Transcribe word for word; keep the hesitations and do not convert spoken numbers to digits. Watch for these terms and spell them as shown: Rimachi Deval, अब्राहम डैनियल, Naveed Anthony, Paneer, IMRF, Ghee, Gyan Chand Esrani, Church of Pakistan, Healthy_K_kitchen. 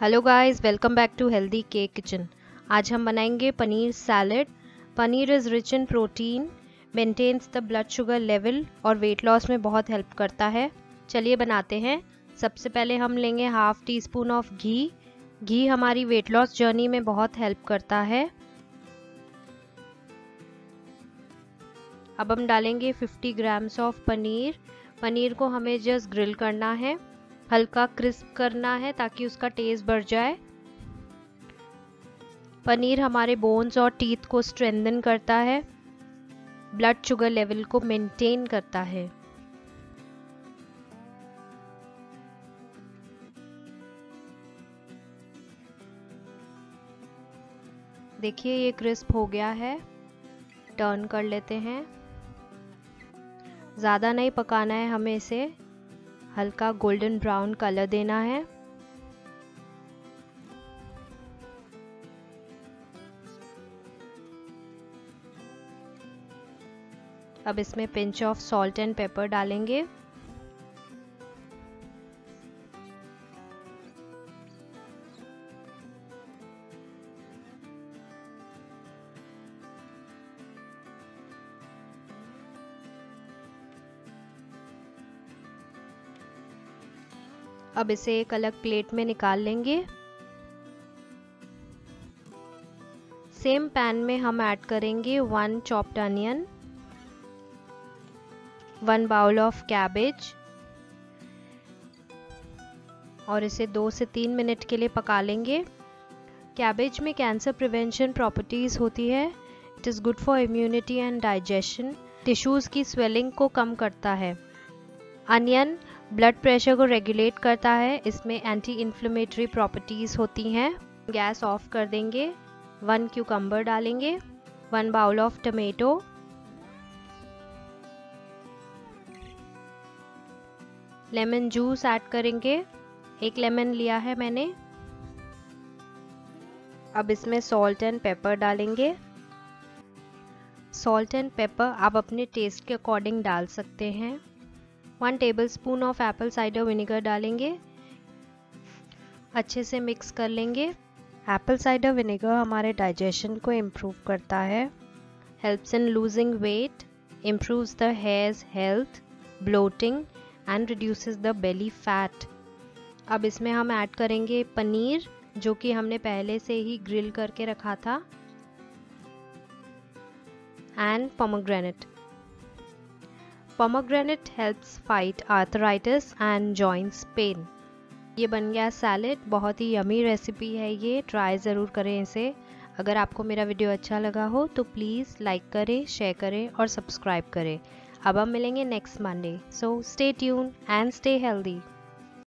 Hello guys, welcome back to healthy के kitchen. आज हम बनाएंगे paneer salad. Paneer is rich in protein, maintains the blood sugar level और weight loss में बहुत हेल्प करता है। चलिए बनाते हैं। सबसे पहले हम लेंगे half teaspoon of ghee. घी हमारी वेट लॉस जर्नी में बहुत हेल्प करता है। अब हम डालेंगे fifty grams of paneer. Paneer को हमें जस्ट ग्रिल करना है, हल्का क्रिस्प करना है ताकि उसका टेस्ट बढ़ जाए। पनीर हमारे बोन्स और टीथ को स्ट्रेंथन करता है, ब्लड शुगर लेवल को मेंटेन करता है। देखिए ये क्रिस्प हो गया है, टर्न कर लेते हैं। ज़्यादा नहीं पकाना है, हमें इसे हल्का गोल्डन ब्राउन कलर देना है। अब इसमें pinch of salt and pepper डालेंगे। अब इसे एक अलग प्लेट में निकाल लेंगे। सेम पैन में हम ऐड करेंगे one chopped onion, one bowl of cabbage और इसे दो से तीन मिनट के लिए पका लेंगे। कैबेज में कैंसर प्रिवेंशन प्रॉपर्टीज होती है। It is good for immunity and digestion. Tissues की स्वेलिंग को कम करता है। अनियन ब्लड प्रेशर को रेगुलेट करता है, इसमें एंटी इन्फ्लेमेटरी प्रॉपर्टीज़ होती हैं। गैस ऑफ कर देंगे। वन क्यूकम्बर डालेंगे, one bowl of tomato, lemon juice add करेंगे। एक लेमन लिया है मैंने। अब इसमें सॉल्ट एंड पेपर डालेंगे। सॉल्ट एंड पेपर आप अपने टेस्ट के अकॉर्डिंग डाल सकते हैं। One tablespoon of apple cider vinegar डालेंगे। अच्छे से मिक्स कर लेंगे। एप्पल साइडर विनेगर हमारे डाइजेशन को इम्प्रूव करता है, helps in losing weight, improves the hairs health, bloating and reduces the belly fat. अब इसमें हम ऐड करेंगे पनीर जो कि हमने पहले से ही ग्रिल करके रखा था and pomegranate. Pomegranate helps fight arthritis and joints pain. ये बन गया सैलेड। बहुत ही यमी रेसिपी है ये, ट्राई ज़रूर करें इसे। अगर आपको मेरा वीडियो अच्छा लगा हो तो प्लीज़ लाइक करें, शेयर करें और सब्सक्राइब करें। अब हम मिलेंगे next Monday. So stay tune and stay healthy.